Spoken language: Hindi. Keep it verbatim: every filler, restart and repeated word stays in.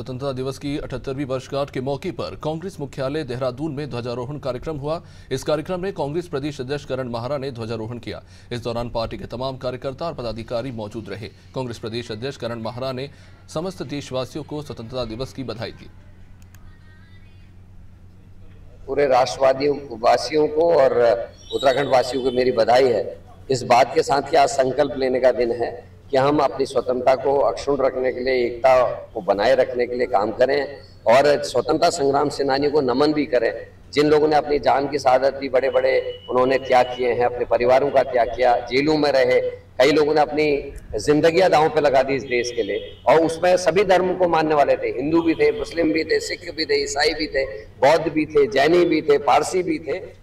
स्वतंत्रता दिवस की अठहत्तरवीं वर्षगांठ के मौके पर कांग्रेस मुख्यालय देहरादून में ध्वजारोहण कार्यक्रम हुआ। इस कार्यक्रम में कांग्रेस प्रदेश अध्यक्ष करण महरा ने ध्वजारोहण किया। इस दौरान पार्टी के तमाम कार्यकर्ता और पदाधिकारी मौजूद रहे। कांग्रेस प्रदेश अध्यक्ष करण महरा ने समस्त देशवासियों को स्वतंत्रता दिवस की बधाई दी। पूरे राष्ट्रवादियों वासियों को और उत्तराखंड वासियों को मेरी बधाई है। इस बात के साथ कि आज संकल्प लेने का दिन है कि हम अपनी स्वतंत्रता को अक्षुण्ण रखने के लिए, एकता को बनाए रखने के लिए काम करें और स्वतंत्रता संग्राम सेनानियों को नमन भी करें, जिन लोगों ने अपनी जान की शहादत दी, बड़े बड़े उन्होंने त्याग किए हैं, अपने परिवारों का त्याग किया, जेलों में रहे, कई लोगों ने अपनी जिंदगी दांव पे लगा दी इस देश के लिए। और उसमें सभी धर्म को मानने वाले थे, हिंदू भी थे, मुस्लिम भी थे, सिख भी थे, ईसाई भी थे, बौद्ध भी थे, जैनी भी थे, पारसी भी थे।